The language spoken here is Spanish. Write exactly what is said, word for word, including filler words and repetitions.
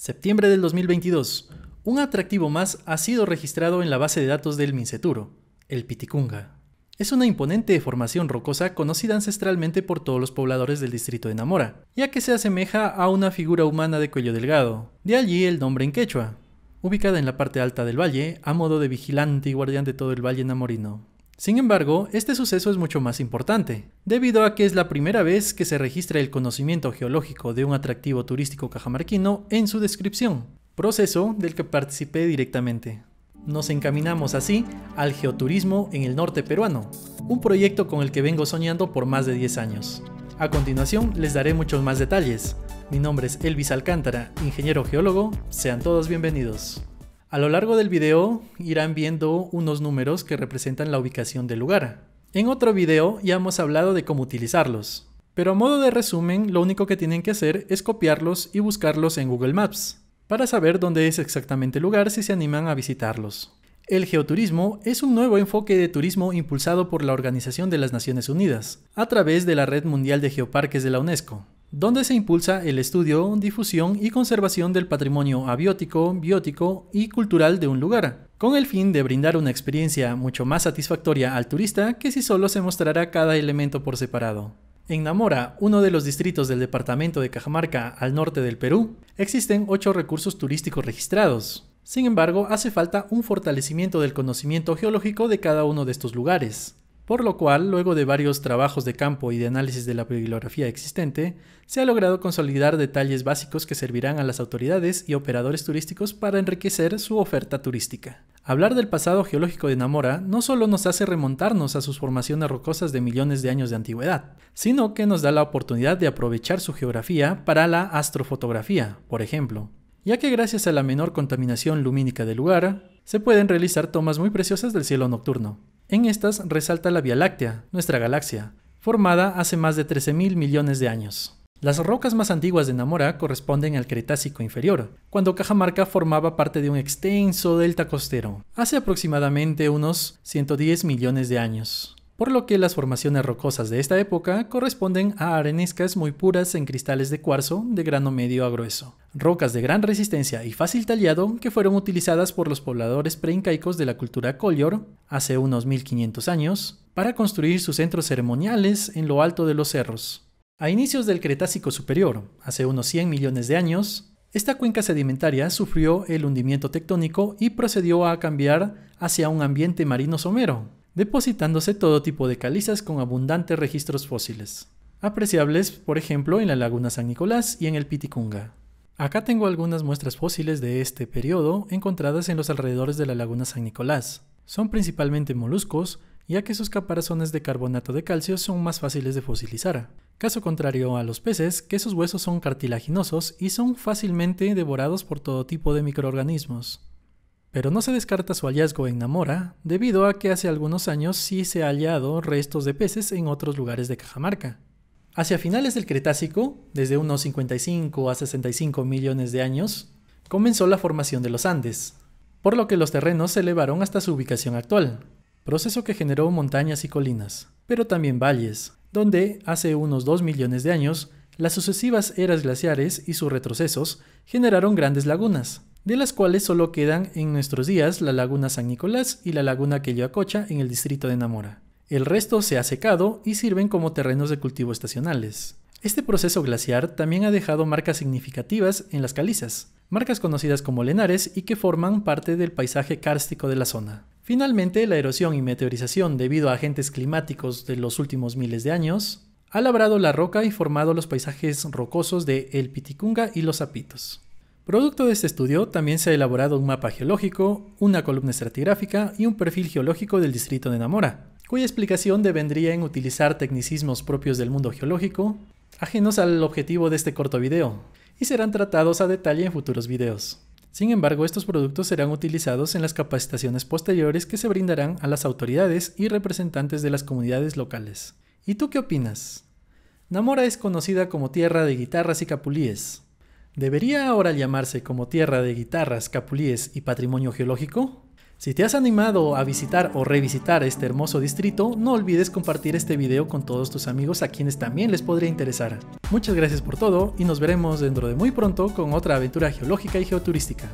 Septiembre del dos mil veintidós. Un atractivo más ha sido registrado en la base de datos del Mincetur, el Piticunga. Es una imponente formación rocosa conocida ancestralmente por todos los pobladores del distrito de Namora, ya que se asemeja a una figura humana de cuello delgado, de allí el nombre en quechua, ubicada en la parte alta del valle, a modo de vigilante y guardián de todo el valle namorino. Sin embargo, este suceso es mucho más importante, debido a que es la primera vez que se registra el conocimiento geológico de un atractivo turístico cajamarquino en su descripción, proceso del que participé directamente. Nos encaminamos así al geoturismo en el norte peruano, un proyecto con el que vengo soñando por más de diez años. A continuación les daré muchos más detalles. Mi nombre es Elvis Alcántara, ingeniero geólogo, sean todos bienvenidos. A lo largo del video irán viendo unos números que representan la ubicación del lugar. En otro video ya hemos hablado de cómo utilizarlos, pero a modo de resumen lo único que tienen que hacer es copiarlos y buscarlos en Google Maps, para saber dónde es exactamente el lugar si se animan a visitarlos. El geoturismo es un nuevo enfoque de turismo impulsado por la Organización de las Naciones Unidas, a través de la Red Mundial de Geoparques de la UNESCO, donde se impulsa el estudio, difusión y conservación del patrimonio abiótico, biótico y cultural de un lugar, con el fin de brindar una experiencia mucho más satisfactoria al turista que si solo se mostrará cada elemento por separado. En Namora, uno de los distritos del departamento de Cajamarca al norte del Perú, existen ocho recursos turísticos registrados. Sin embargo, hace falta un fortalecimiento del conocimiento geológico de cada uno de estos lugares. Por lo cual, luego de varios trabajos de campo y de análisis de la bibliografía existente, se ha logrado consolidar detalles básicos que servirán a las autoridades y operadores turísticos para enriquecer su oferta turística. Hablar del pasado geológico de Namora no solo nos hace remontarnos a sus formaciones rocosas de millones de años de antigüedad, sino que nos da la oportunidad de aprovechar su geografía para la astrofotografía, por ejemplo, ya que gracias a la menor contaminación lumínica del lugar, se pueden realizar tomas muy preciosas del cielo nocturno. En estas resalta la Vía Láctea, nuestra galaxia, formada hace más de trece mil millones de años. Las rocas más antiguas de Namora corresponden al Cretácico inferior, cuando Cajamarca formaba parte de un extenso delta costero, hace aproximadamente unos ciento diez millones de años, por lo que las formaciones rocosas de esta época corresponden a areniscas muy puras en cristales de cuarzo de grano medio a grueso, rocas de gran resistencia y fácil tallado que fueron utilizadas por los pobladores preincaicos de la cultura Collior hace unos mil quinientos años para construir sus centros ceremoniales en lo alto de los cerros. A inicios del Cretácico superior, hace unos cien millones de años, esta cuenca sedimentaria sufrió el hundimiento tectónico y procedió a cambiar hacia un ambiente marino somero, depositándose todo tipo de calizas con abundantes registros fósiles, apreciables por ejemplo en la Laguna San Nicolás y en el Piticunga. Acá tengo algunas muestras fósiles de este periodo encontradas en los alrededores de la Laguna San Nicolás. Son principalmente moluscos, ya que sus caparazones de carbonato de calcio son más fáciles de fosilizar, caso contrario a los peces, que sus huesos son cartilaginosos y son fácilmente devorados por todo tipo de microorganismos. Pero no se descarta su hallazgo en Namora, debido a que hace algunos años sí se ha hallado restos de peces en otros lugares de Cajamarca. Hacia finales del Cretácico, desde unos cincuenta y cinco a sesenta y cinco millones de años, comenzó la formación de los Andes, por lo que los terrenos se elevaron hasta su ubicación actual, proceso que generó montañas y colinas, pero también valles, donde hace unos dos millones de años, las sucesivas eras glaciares y sus retrocesos generaron grandes lagunas, de las cuales solo quedan en nuestros días la Laguna San Nicolás y la Laguna Quellacocha en el distrito de Namora. El resto se ha secado y sirven como terrenos de cultivo estacionales. Este proceso glaciar también ha dejado marcas significativas en las calizas, marcas conocidas como lenares y que forman parte del paisaje kárstico de la zona. Finalmente, la erosión y meteorización debido a agentes climáticos de los últimos miles de años ha labrado la roca y formado los paisajes rocosos de El Piticunga y Los Zapitos. Producto de este estudio, también se ha elaborado un mapa geológico, una columna estratigráfica y un perfil geológico del distrito de Namora, cuya explicación devendría en utilizar tecnicismos propios del mundo geológico, ajenos al objetivo de este corto video, y serán tratados a detalle en futuros videos. Sin embargo, estos productos serán utilizados en las capacitaciones posteriores que se brindarán a las autoridades y representantes de las comunidades locales. ¿Y tú qué opinas? Namora es conocida como tierra de guitarras y capulíes. ¿Debería ahora llamarse como tierra de guitarras, capulíes y patrimonio geológico? Si te has animado a visitar o revisitar este hermoso distrito, no olvides compartir este video con todos tus amigos a quienes también les podría interesar. Muchas gracias por todo y nos veremos dentro de muy pronto con otra aventura geológica y geoturística.